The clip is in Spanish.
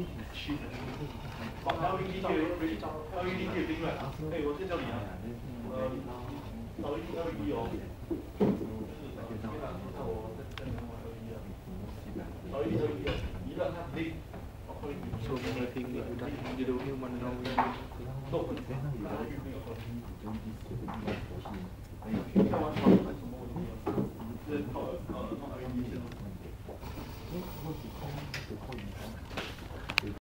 So many things that you do human knowing.